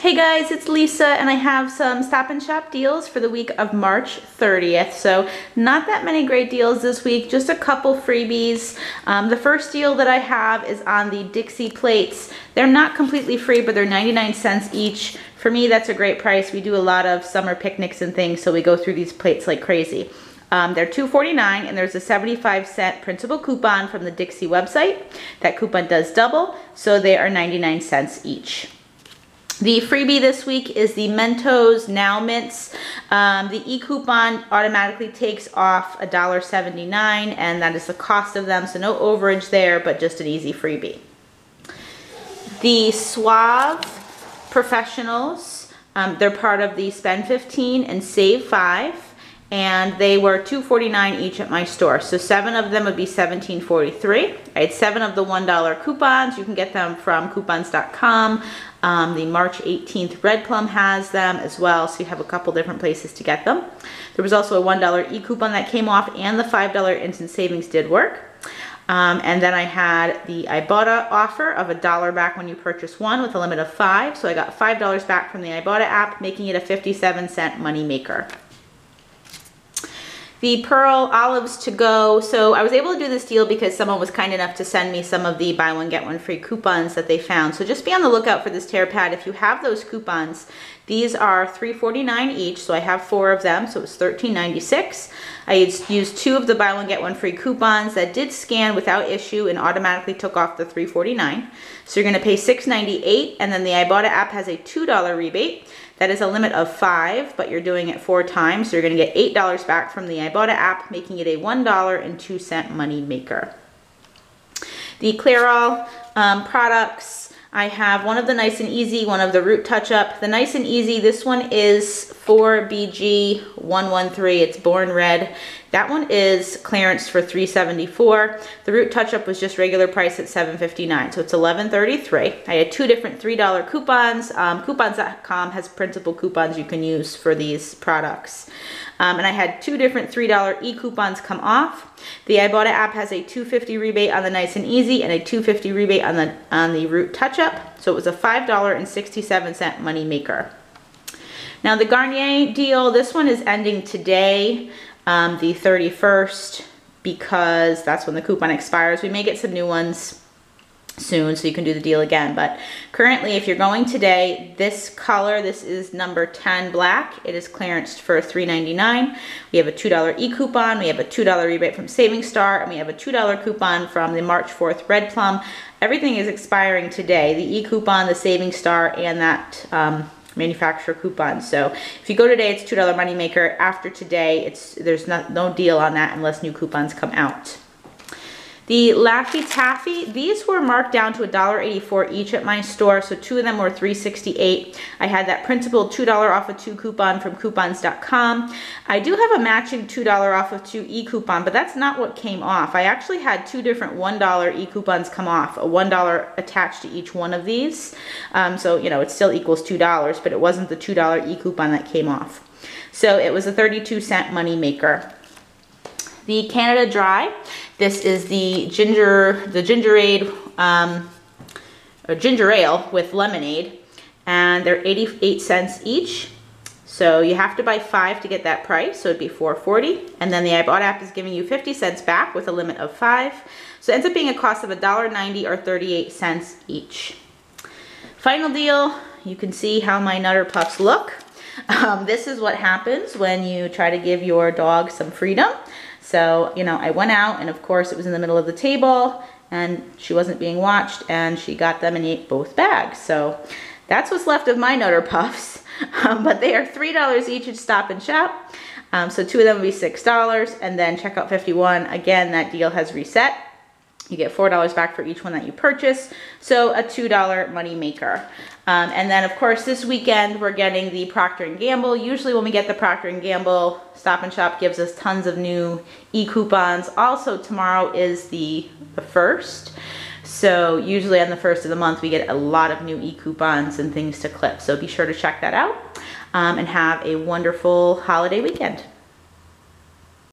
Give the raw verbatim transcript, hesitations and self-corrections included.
Hey guys, it's Lisa and I have some Stop and Shop deals for the week of March thirtieth. So not that many great deals this week, just a couple freebies. Um, the first deal that I have is on the Dixie plates. They're not completely free, but they're ninety-nine cents each. For me, that's a great price. We do a lot of summer picnics and things, so we go through these plates like crazy. Um, they're two forty-nine, and there's a seventy-five cent principal coupon from the Dixie website. That coupon does double, so they are ninety-nine cents each. The freebie this week is the Mentos Now Mints. Um, the e-coupon automatically takes off a dollar seventy-nine, and that is the cost of them, so no overage there, but just an easy freebie. The Suave Professionals, um, they're part of the Spend fifteen and Save five, and they were two forty-nine each at my store, so seven of them would be seventeen forty-three. I had seven of the one dollar coupons. You can get them from coupons dot com. Um, the March eighteenth Red Plum has them as well, so you have a couple different places to get them. There was also a one dollar e-coupon that came off, and the five dollar instant savings did work. Um, and then I had the Ibotta offer of a dollar back when you purchase one with a limit of five, so I got five dollars back from the Ibotta app, making it a fifty-seven cent money maker. The Pearl Olives to Go, so I was able to do this deal because someone was kind enough to send me some of the buy one get one free coupons that they found. So just be on the lookout for this tear pad if you have those coupons. These are three forty-nine each, so I have four of them, so it was thirteen ninety-six. I used two of the buy one get one free coupons that did scan without issue and automatically took off the three forty-nine. So you're going to pay six ninety-eight, and then the Ibotta app has a two dollar rebate. That is a limit of five, but you're doing it four times, so you're going to get eight dollars back from the Ibotta app, making it a one dollar and two cents money maker. The Clairol um, products, I have one of the Nice and Easy, one of the Root Touch-Up. The Nice and Easy, this one is four B G one one three, it's Born Red. That one is clearance for three seventy-four. The Root Touch-Up was just regular price at seven fifty-nine, so it's eleven thirty-three. I had two different three dollar coupons. Um, coupons dot com has principal coupons you can use for these products. Um, and I had two different three dollar e-coupons come off. The Ibotta app has a two fifty rebate on the Nice and Easy and a two fifty rebate on the, on the Root Touch-Up, so it was a five dollar and sixty-seven cent money maker. Now the Garnier deal, this one is ending today, um, the thirty-first, because that's when the coupon expires. We may get some new ones soon, so you can do the deal again. But currently, if you're going today, this color, this is number ten black. It is clearanced for three ninety-nine. We have a two dollar e-coupon, we have a two dollar rebate from Saving Star, and we have a two dollar coupon from the March fourth Red Plum. Everything is expiring today, the e-coupon, the Saving Star, and that um, manufacturer coupon. So if you go today, it's two dollar moneymaker. After today, it's there's not, no deal on that unless new coupons come out. The Laffy Taffy, these were marked down to a dollar eighty-four each at my store, so two of them were three sixty-eight. I had that principal two dollar off of two coupon from coupons dot com. I do have a matching two dollar off of two e-coupon, but that's not what came off. I actually had two different one dollar e-coupons come off, a one dollar attached to each one of these. Um, so, you know, it still equals two dollars, but it wasn't the two dollar e-coupon that came off. So it was a thirty-two cent money maker. The Canada Dry, this is the ginger, the gingerade, um, or ginger ale with lemonade, and they're eighty-eight cents each. So you have to buy five to get that price, so it'd be four forty. And then the Ibotta app is giving you fifty cents back with a limit of five. So it ends up being a cost of a dollar ninety or thirty-eight cents each. Final deal, you can see how my Nutter Puffs look. Um, this is what happens when you try to give your dog some freedom. So, you know, I went out, and of course it was in the middle of the table and she wasn't being watched, and she got them and ate both bags. So that's what's left of my Nutter Puffs, um, but they are three dollars each at Stop and Shop. Um, so two of them would be six dollars, and then Checkout fifty-one, again, that deal has reset. You get four dollars back for each one that you purchase, so a two dollar money maker. Um, and then, of course, this weekend we're getting the Procter and Gamble. Usually when we get the Procter and Gamble, Stop and Shop gives us tons of new e-coupons. Also, tomorrow is the, the first, so usually on the first of the month we get a lot of new e-coupons and things to clip, so be sure to check that out, um, and have a wonderful holiday weekend.